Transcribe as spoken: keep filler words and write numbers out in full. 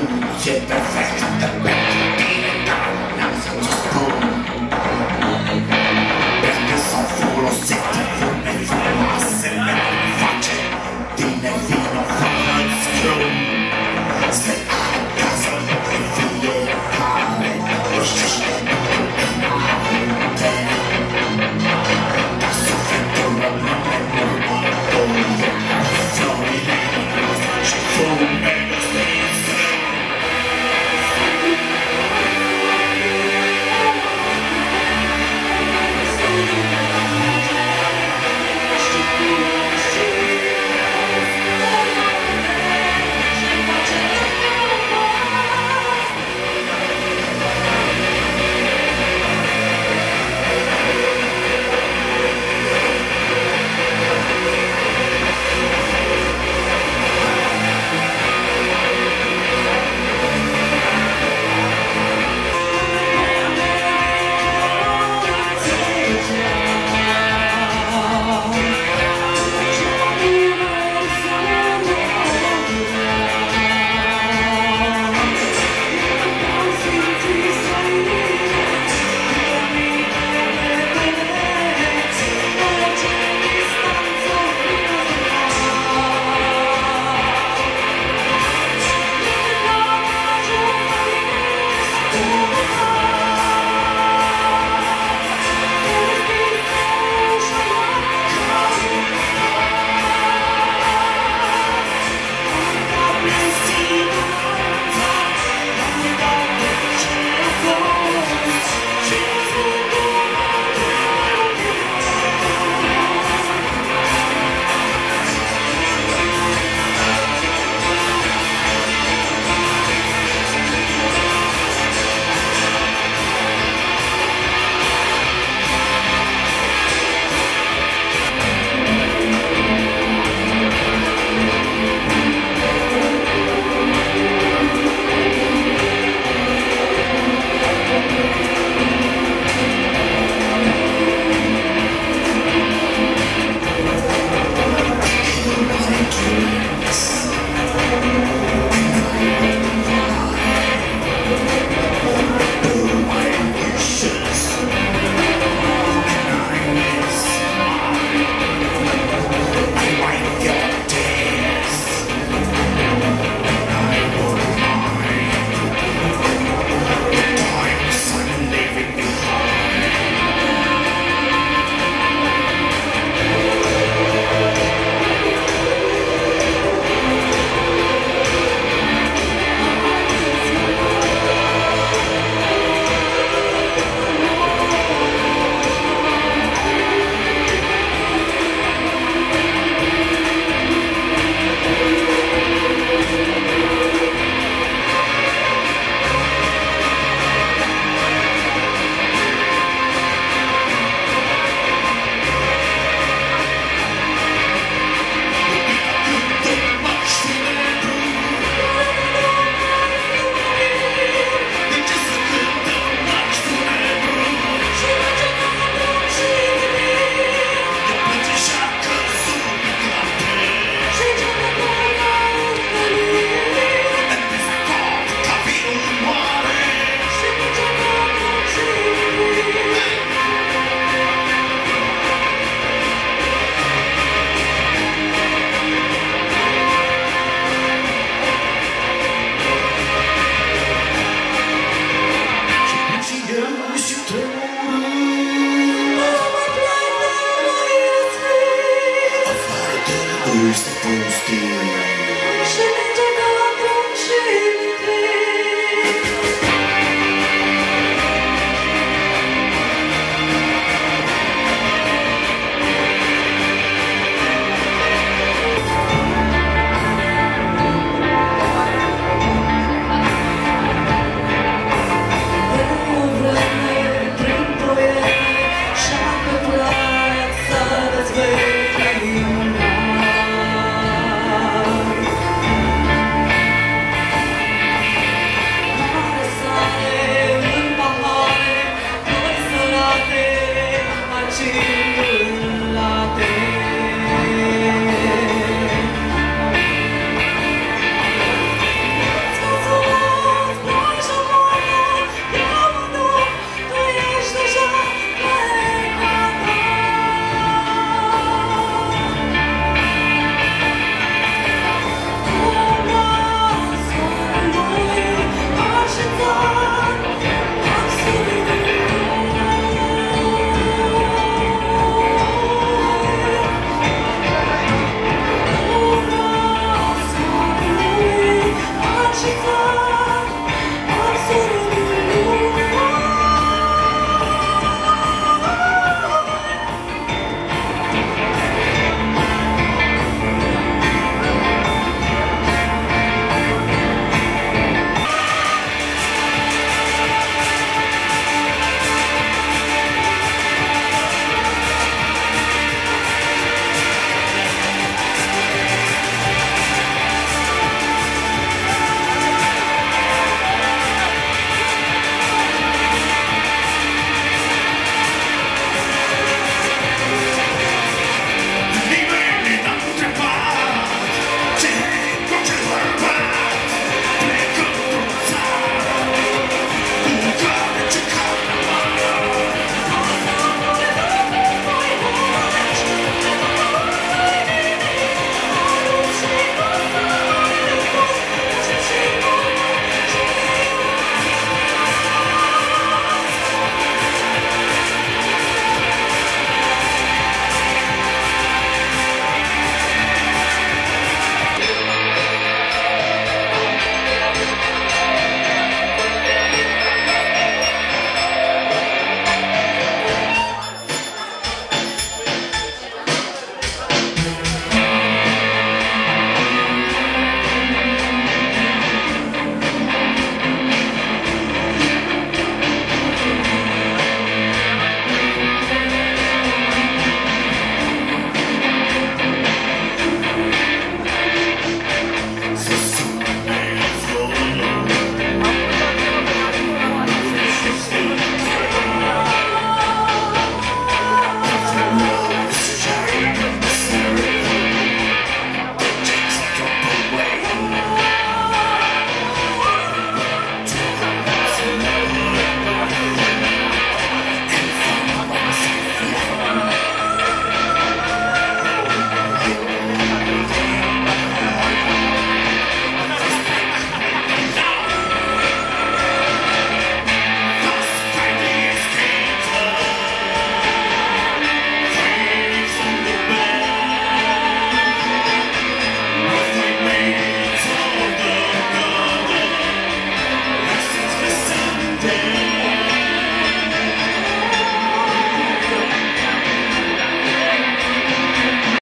to the perfect.